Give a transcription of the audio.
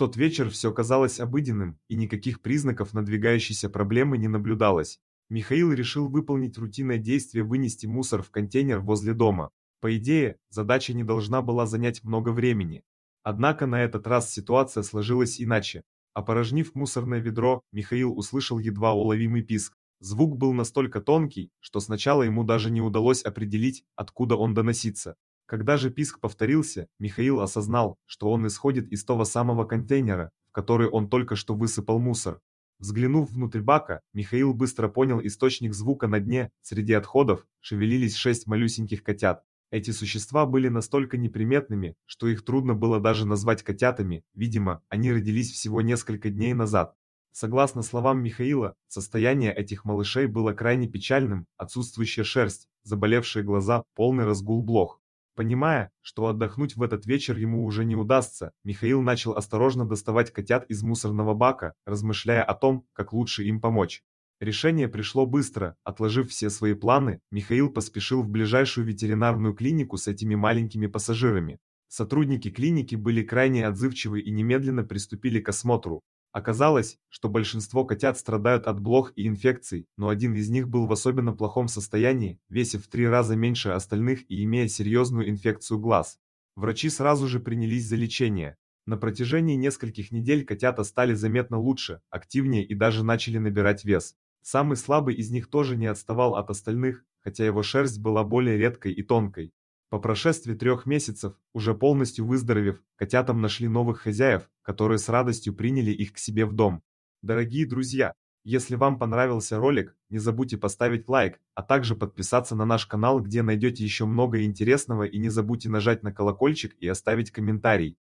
тот вечер все казалось обыденным, и никаких признаков надвигающейся проблемы не наблюдалось. Михаил решил выполнить рутинное действие — вынести мусор в контейнер возле дома. По идее, задача не должна была занять много времени. Однако на этот раз ситуация сложилась иначе. Опорожнив мусорное ведро, Михаил услышал едва уловимый писк. Звук был настолько тонкий, что сначала ему даже не удалось определить, откуда он доносится. Когда же писк повторился, Михаил осознал, что он исходит из того самого контейнера, в который он только что высыпал мусор. Взглянув внутрь бака, Михаил быстро понял источник звука. На дне, среди отходов, шевелились 6 малюсеньких котят. Эти существа были настолько неприметными, что их трудно было даже назвать котятами. Видимо, они родились всего несколько дней назад. Согласно словам Михаила, состояние этих малышей было крайне печальным: отсутствующая шерсть, заболевшие глаза, полный разгул блох. Понимая, что отдохнуть в этот вечер ему уже не удастся, Михаил начал осторожно доставать котят из мусорного бака, размышляя о том, как лучше им помочь. Решение пришло быстро. Отложив все свои планы, Михаил поспешил в ближайшую ветеринарную клинику с этими маленькими пассажирами. Сотрудники клиники были крайне отзывчивы и немедленно приступили к осмотру. Оказалось, что большинство котят страдают от блох и инфекций, но один из них был в особенно плохом состоянии, весив в 3 раза меньше остальных и имея серьезную инфекцию глаз. Врачи сразу же принялись за лечение. На протяжении нескольких недель котята стали заметно лучше, активнее и даже начали набирать вес. Самый слабый из них тоже не отставал от остальных, хотя его шерсть была более редкой и тонкой. По прошествии 3 месяцев, уже полностью выздоровев, котятам нашли новых хозяев, которые с радостью приняли их к себе в дом. Дорогие друзья, если вам понравился ролик, не забудьте поставить лайк, а также подписаться на наш канал, где найдете еще много интересного, и не забудьте нажать на колокольчик и оставить комментарий.